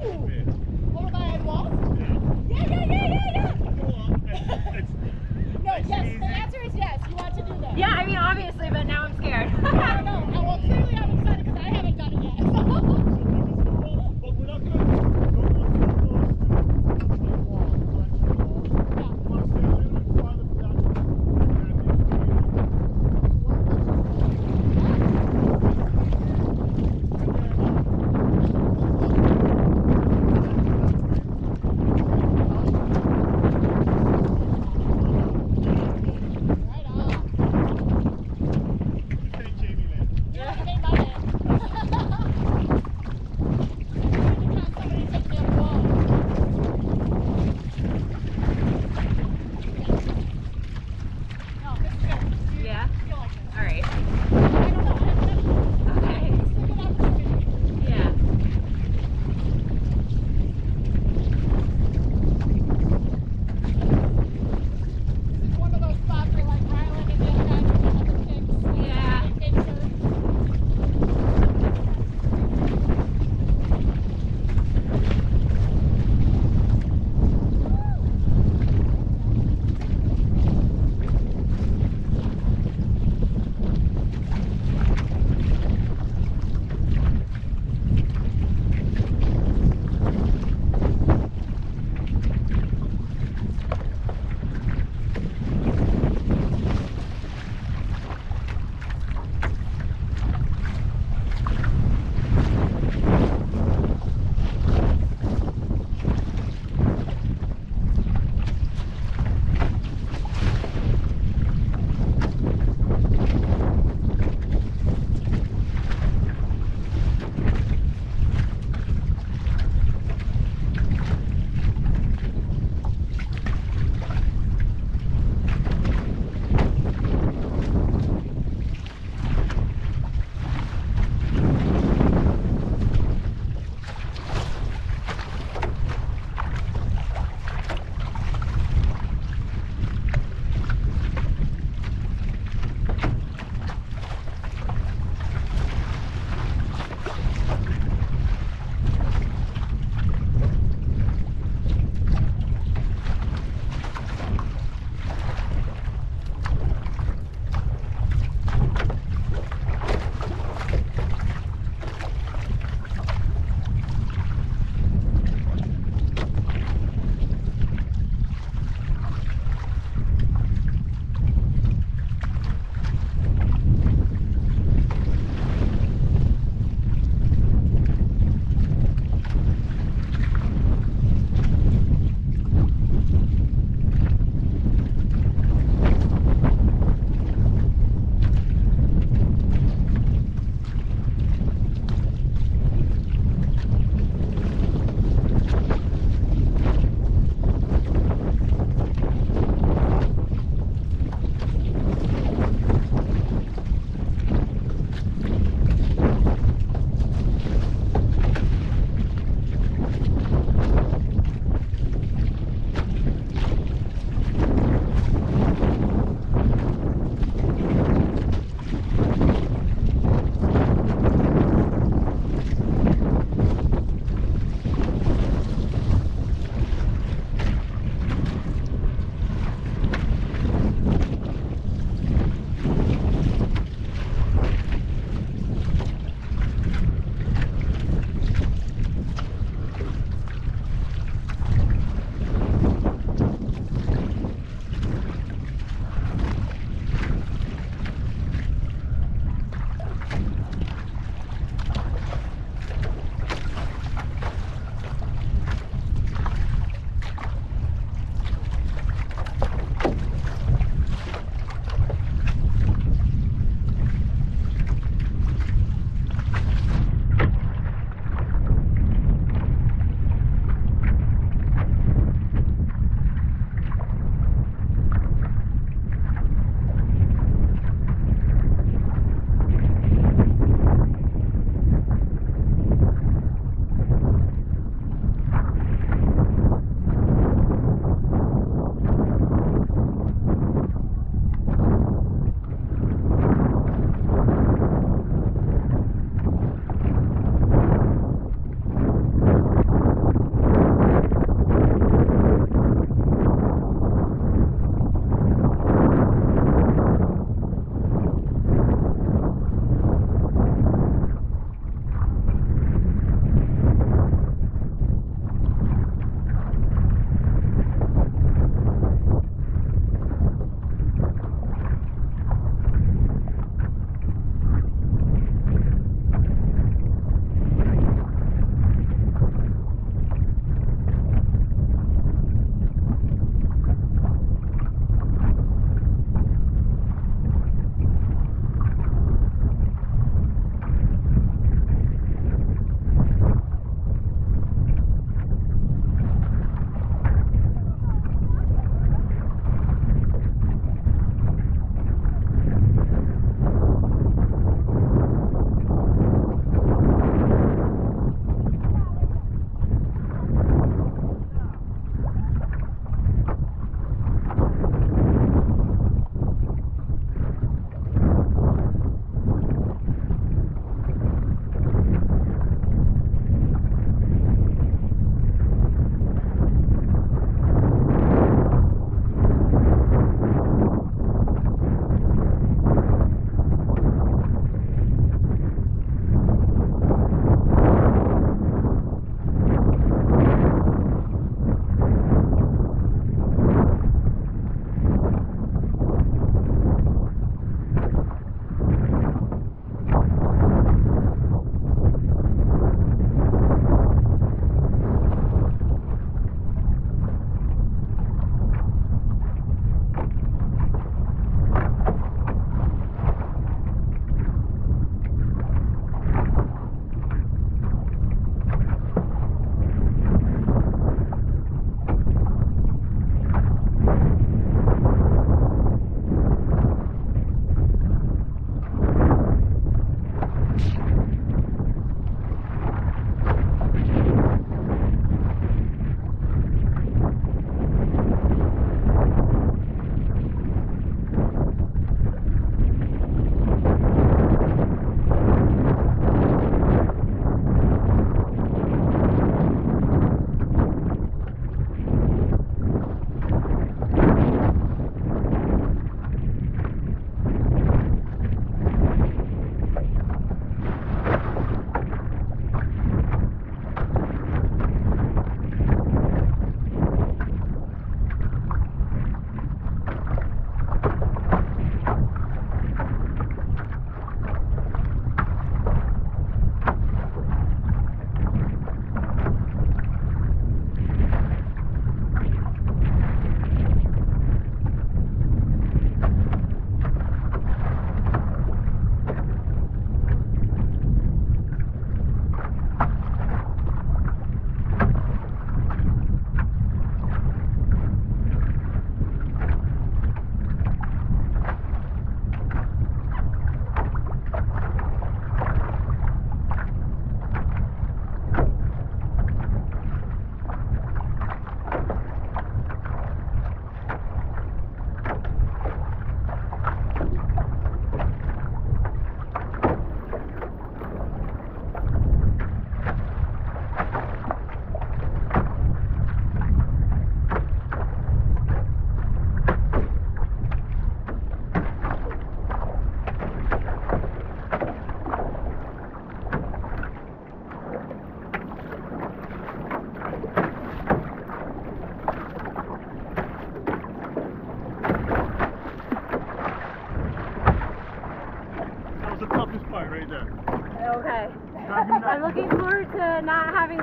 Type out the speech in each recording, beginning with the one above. What if I had walls? Yeah. Go on. No, yes, the answer is yes. You want to do that? Yeah, I mean, obviously, but now I'm scared. I don't know. Well, clearly I'm excited because I haven't done it yet. So we're not going to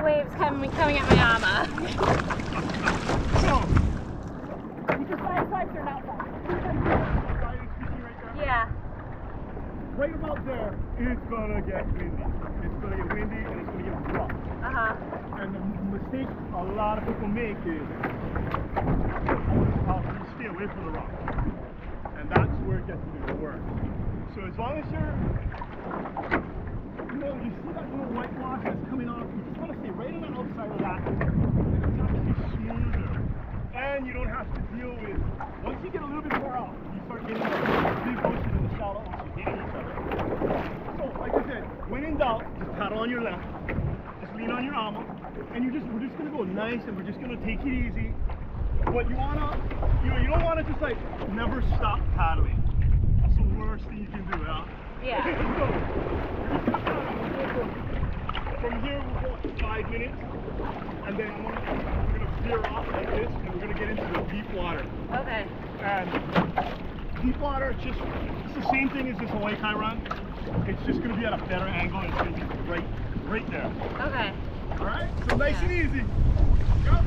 waves coming at my armor. Yeah. Right about there, it's gonna get windy. It's gonna get windy and it's gonna get rough. Uh-huh. And the mistake a lot of people make is you stay away from the rock. And that's where it gets to do the work. So as long as you're you see that little white block that's coming off, you just want to stay right on the outside of that, and it's not going to be smoother. And you don't have to deal with, once you get a little bit far out, you start getting the big ocean and the shallow ocean hitting each other. So, like I said, when in doubt, just paddle on your left, just lean on your arm, and we're just going to go nice, and we're just going to take it easy. But you want to, you don't want to just like, never stop paddling. That's the worst thing you can do, huh? Yeah. So, from here we'll go like 5 minutes, and then we're going to veer off like this, and we're going to get into the deep water. Okay. And deep water, it's the same thing as this Hawaii Kai run. It's just going to be at a better angle, and it's going to be right there. Okay. All right? So nice and easy. Go.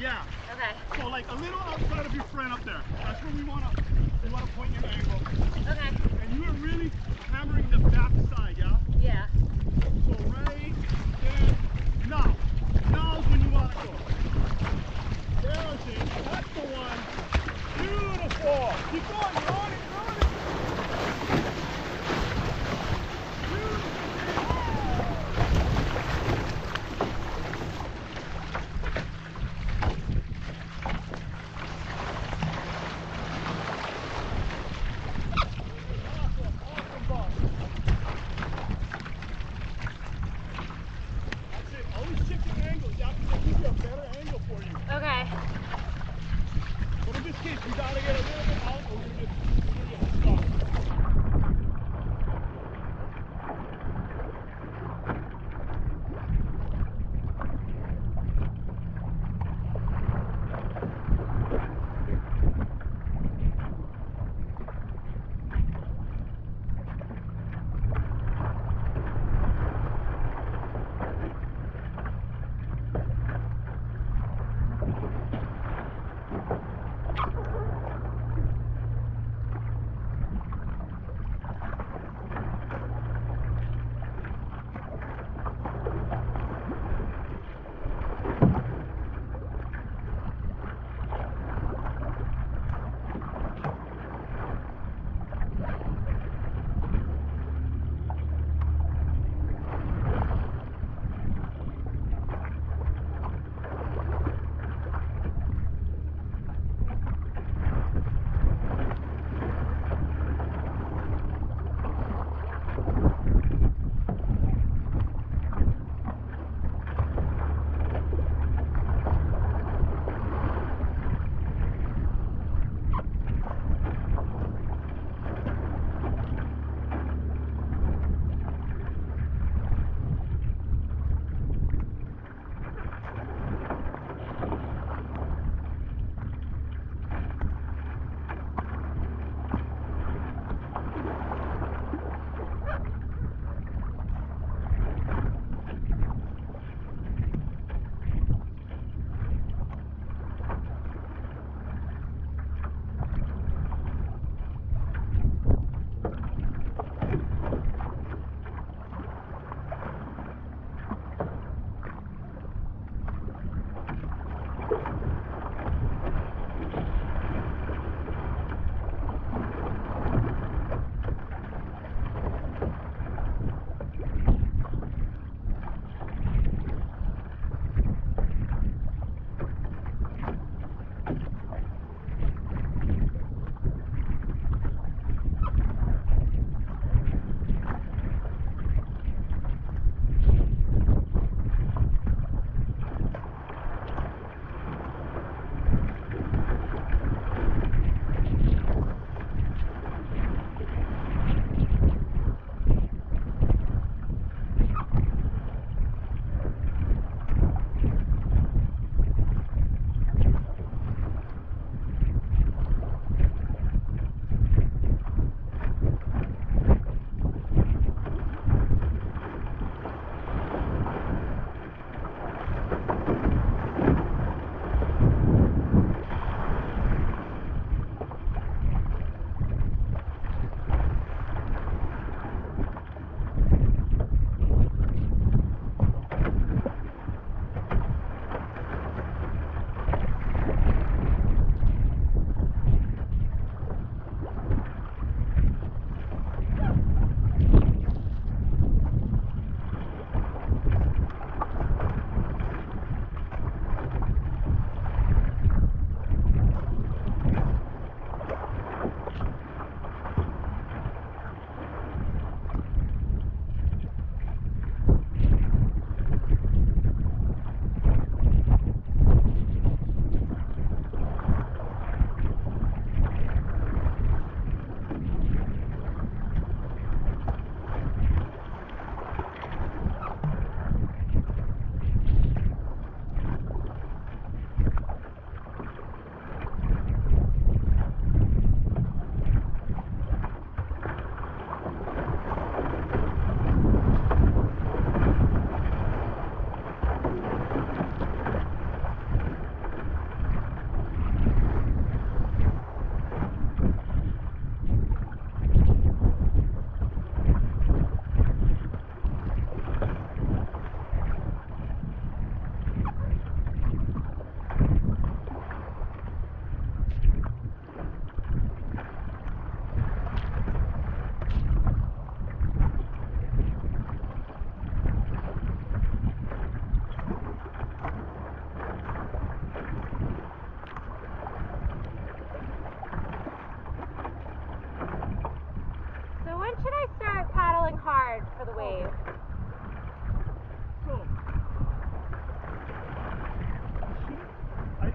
Yeah. Okay. So like a little outside of your friend up there. That's where we want to point your angle. Okay. And you are really hammering the back side, yeah? Yeah. So right there, now. Now's when you want to go. There's it. That's the one. Beautiful. Keep going. You're on it.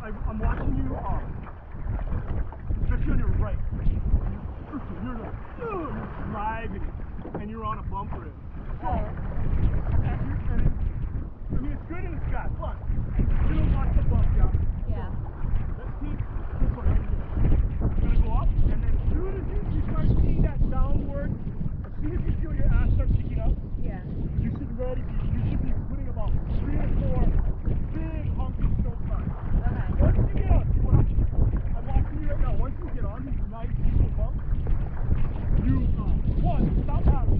I'm watching you off. Especially on your right. You're like, you're sliding, and you're on a bump rim. So, I mean, it's good in the sky, but you don't want to bump down. Yeah. Let's see this one right here. It's going to go up, and then as soon as you start seeing that downward, as soon as you feel your ass start kicking up, yeah, you should ready. You should be putting about 3 or 4 big honky stroke times. Okay. Once you get on, I'm watching you right now. Once you get on these nice little bumps, you one, stop having.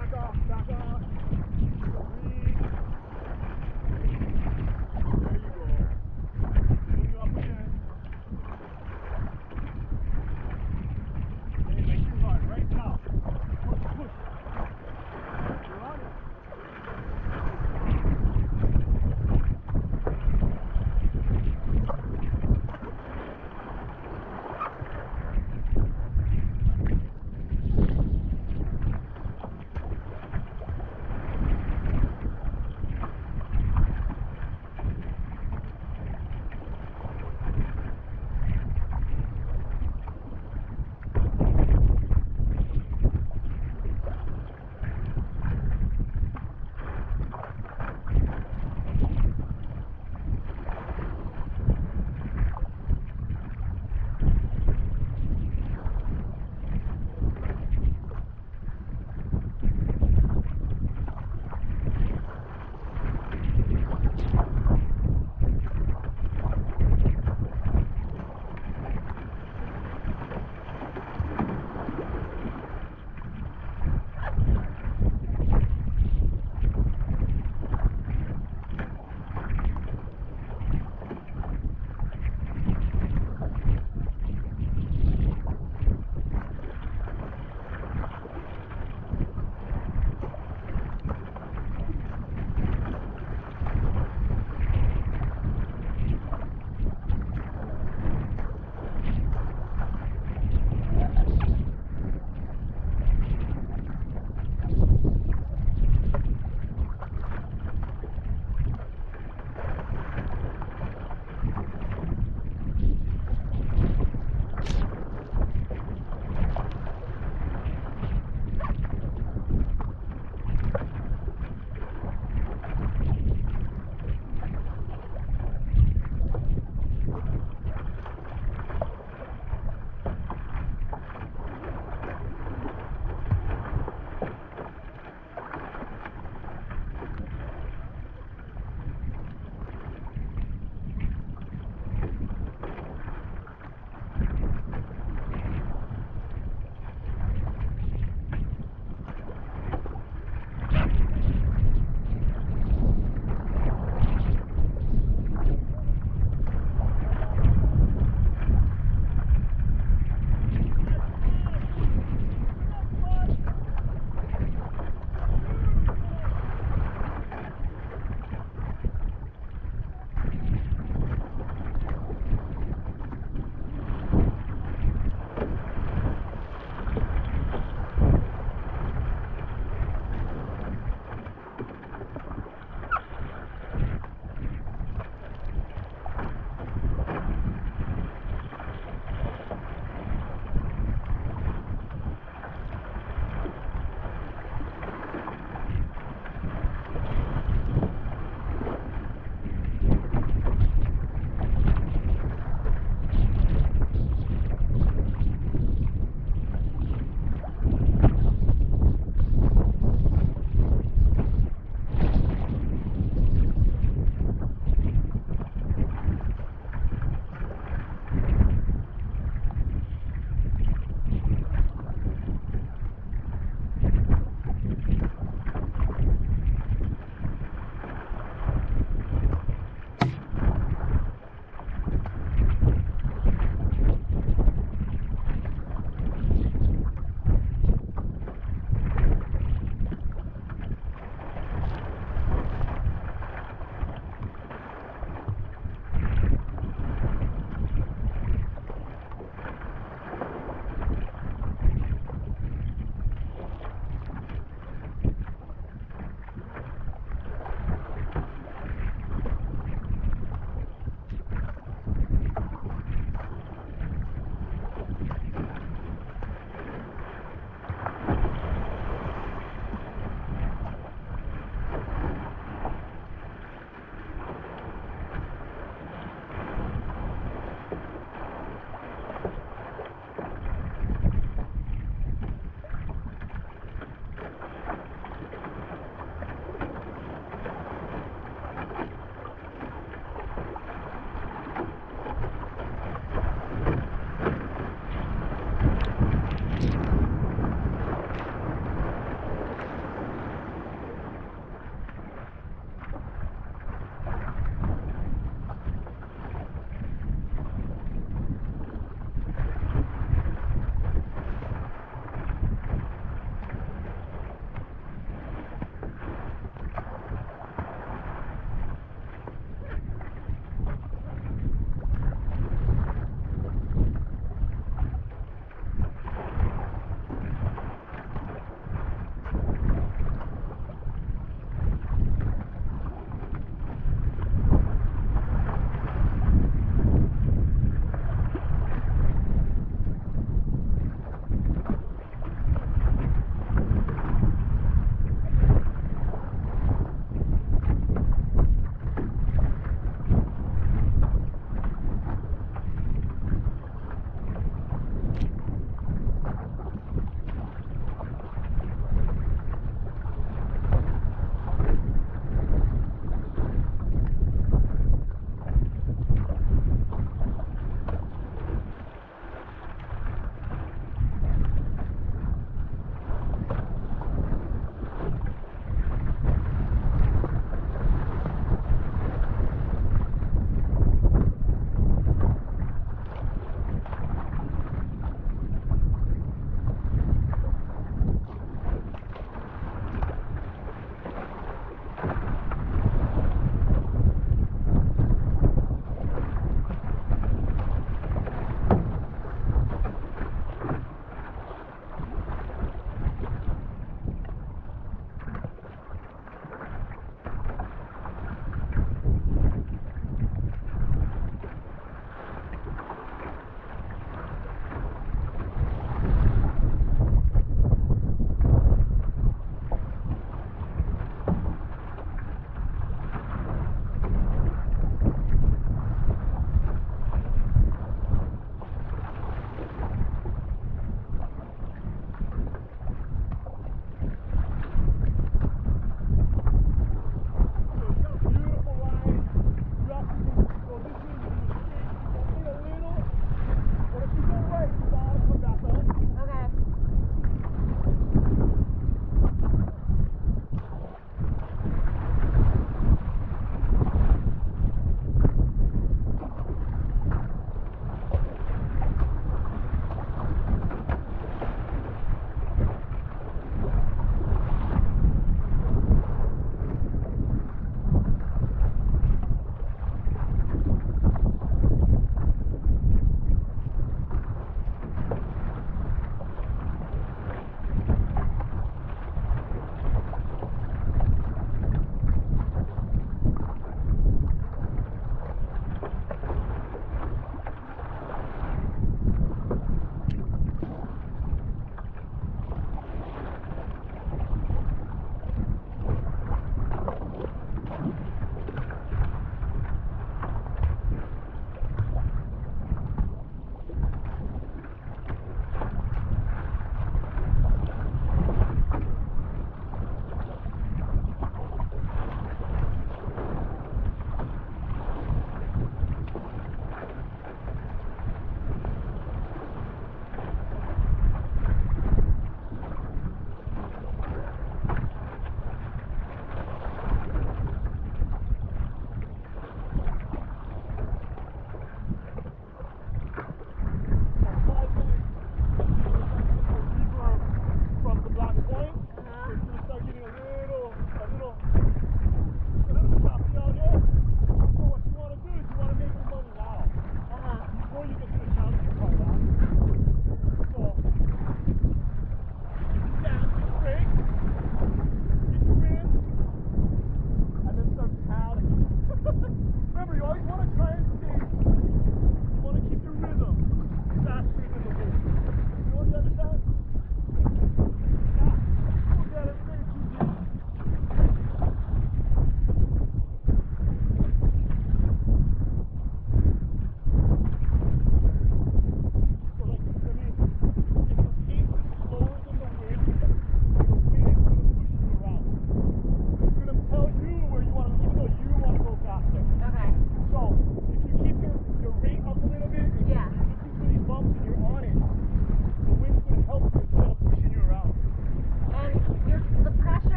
Back off, back off.